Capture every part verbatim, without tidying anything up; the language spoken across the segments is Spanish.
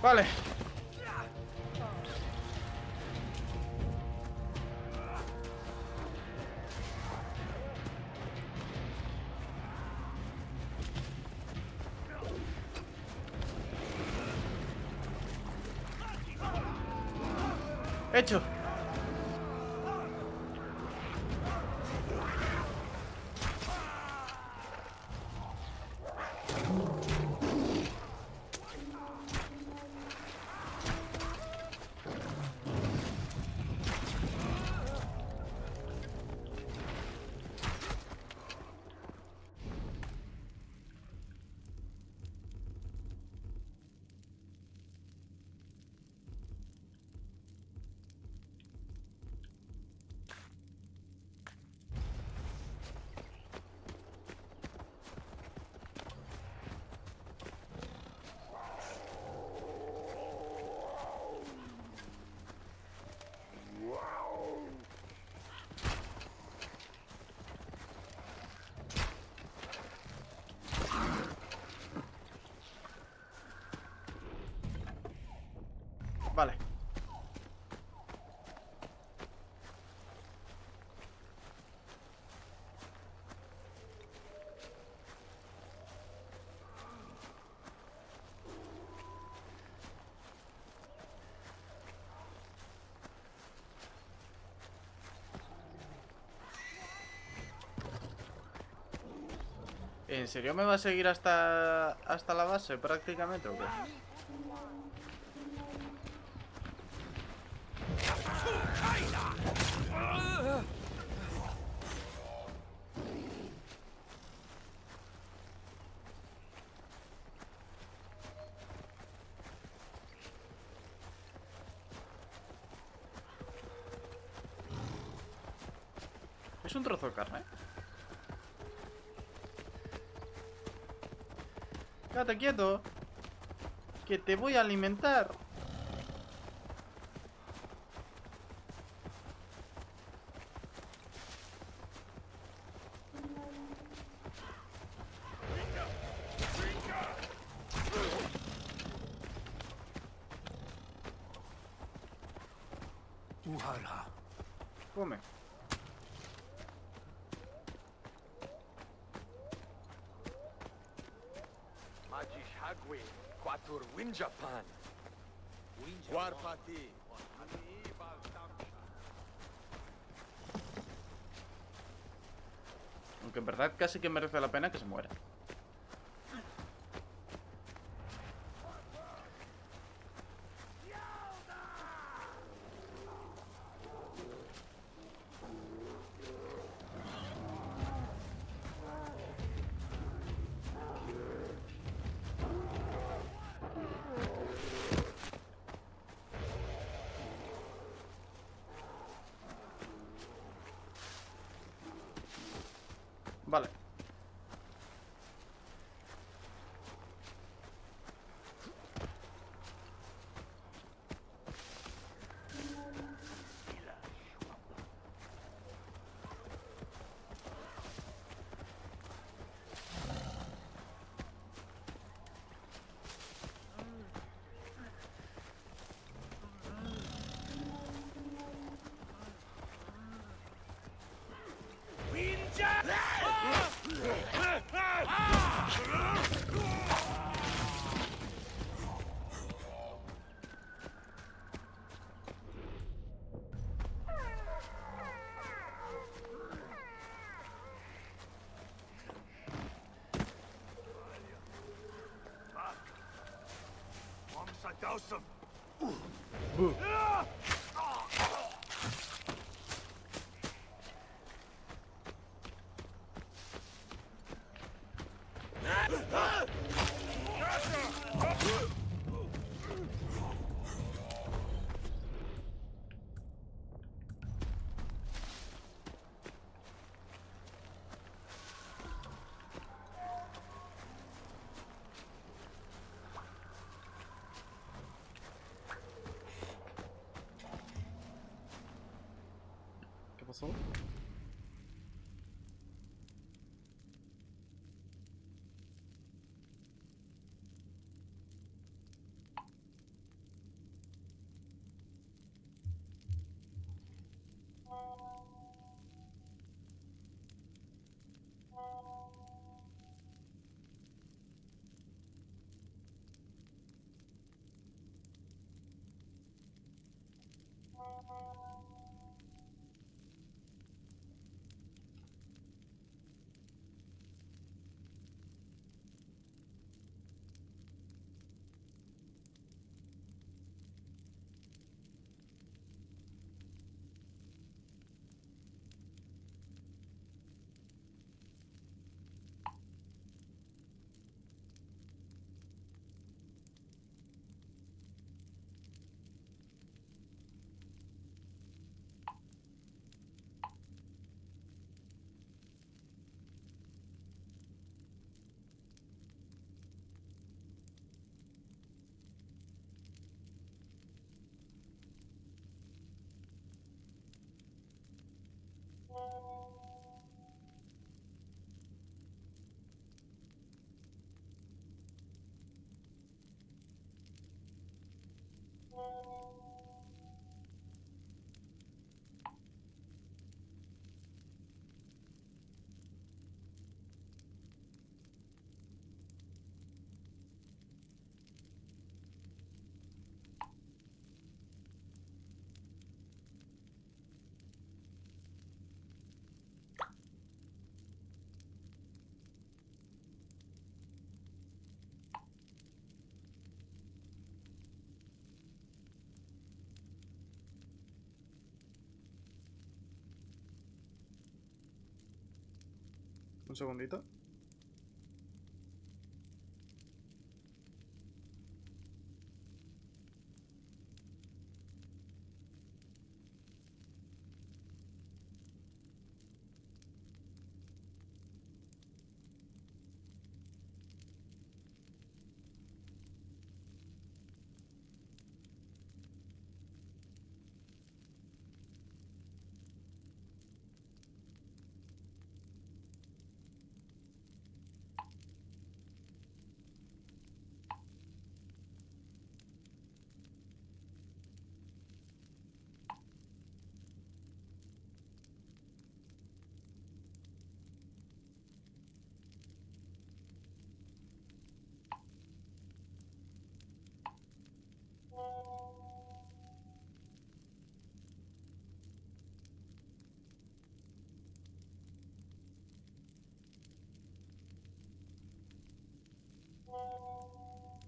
Vale. Hecho. Vale. ¿En serio me va a seguir hasta hasta la base prácticamente o qué? Es un trozo de carne. Quédate quieto, que te voy a alimentar. Come. Magishagwe, Quatur Winjapan, Warpati. Aunque en verdad casi que merece la pena que se muera. Vale. pasó? Un segundito.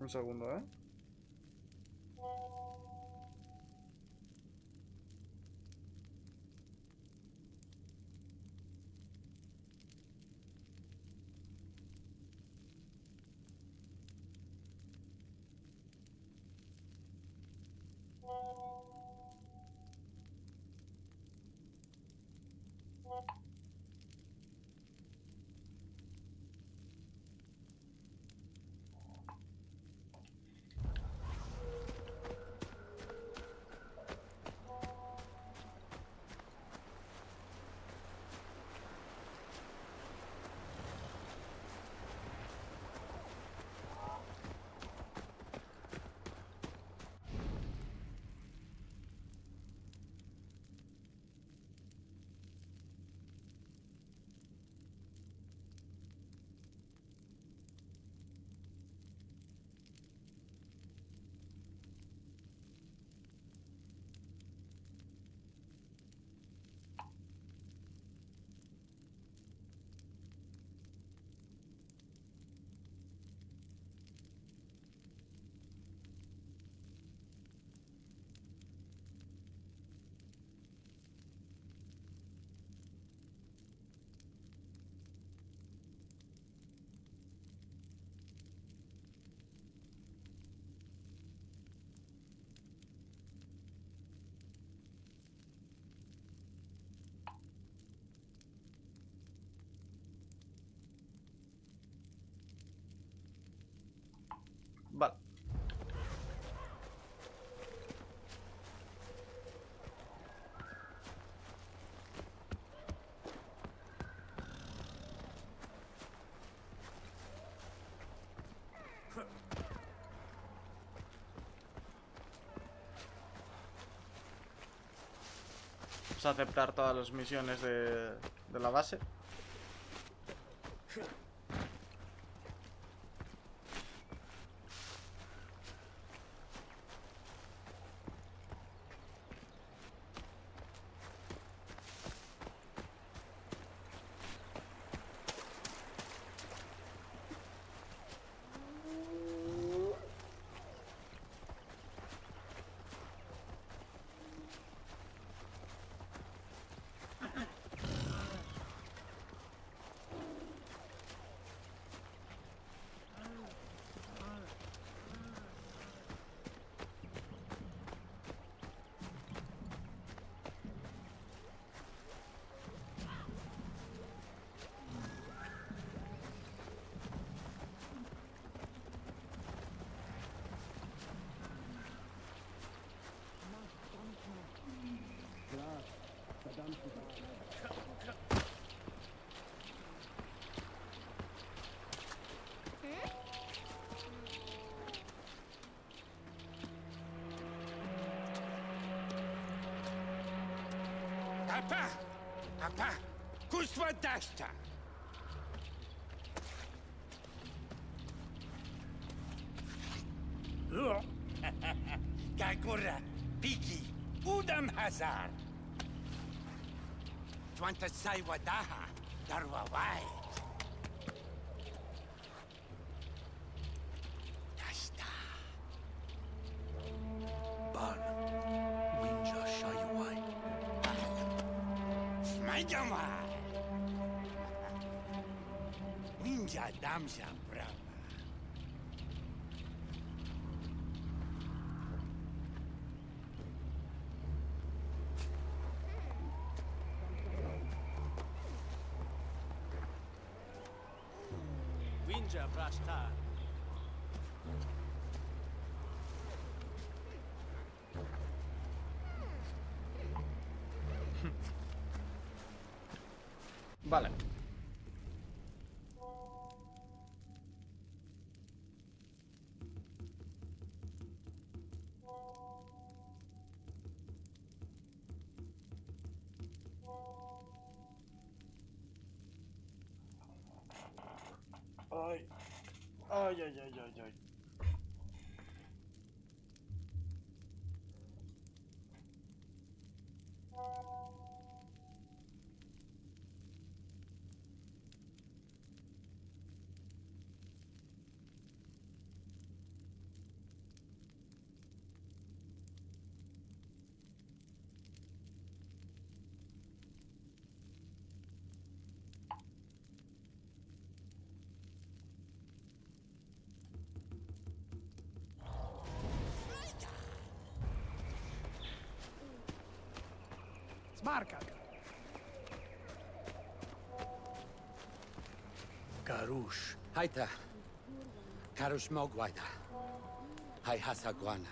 Un segundo, ¿eh? Vale. Vamos a aceptar todas las misiones de, de la base. Apa! Apa! Kustvaddashta! Gagura, Piki, Udam Hazar! Twanta Saiwadaha, Darwawai! Dashta! Bar, Winja Shayuai! Majama! Winja Damja Brava! Winja Brashta. Vale. Ay, ay, ay, ay, ay, ay. Marca. Karush. Haita. Karush Mogwaita. Hai Hasaguana.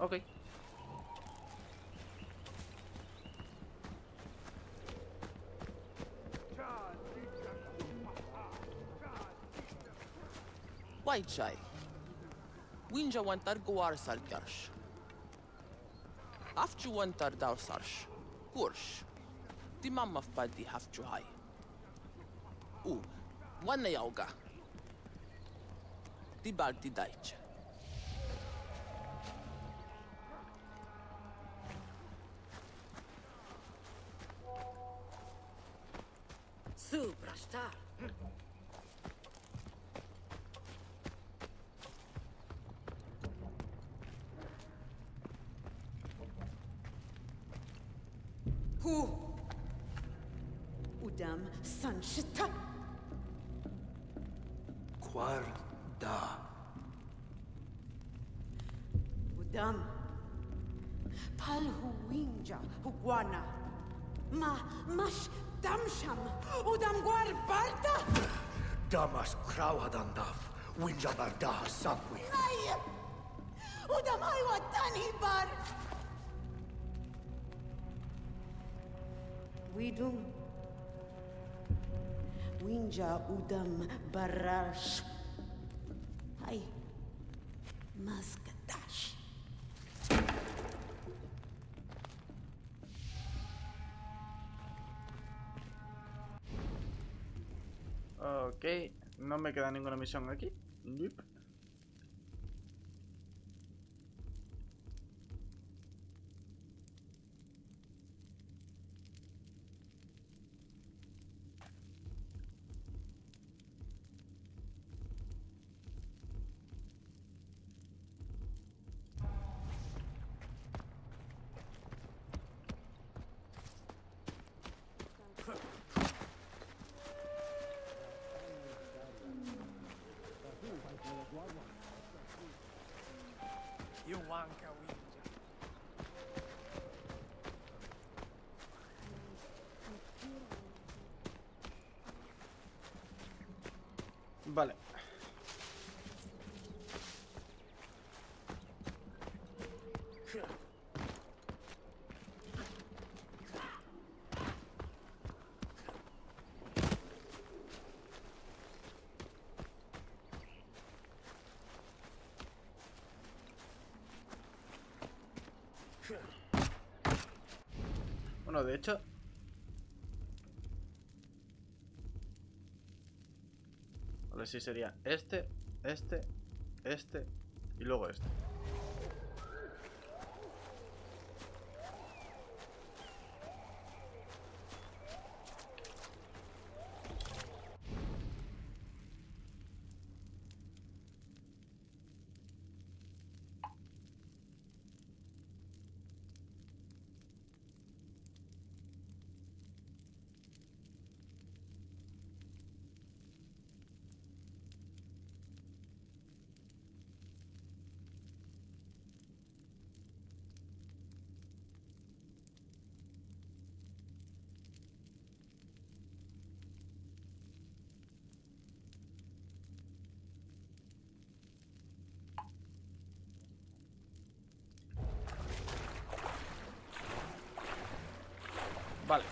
Okay. Chai. Winja wantar guar sarkarsh. Afchu wantar dausarsh. Kursh. Timam of Paddy hafchu hai. U. One yoga. Tibalti daich. Suprastar. Who? Udam Sanshita. Quarda. Udam. Palhu Winja Huguana. Ma Mash Damsham. Udam Guar Barda. Damas Krauadandaf. Winja Barda Sapwi. Udam Iwatani Bar. duydum. Winja udam barraş. Hay maskataş. Ok, no me queda ninguna misión aquí. Nope. You want a Winja? Vale. Bueno, de hecho... Vale, sí sería este, este, este y luego este. Vale.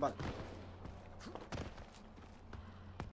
Vale.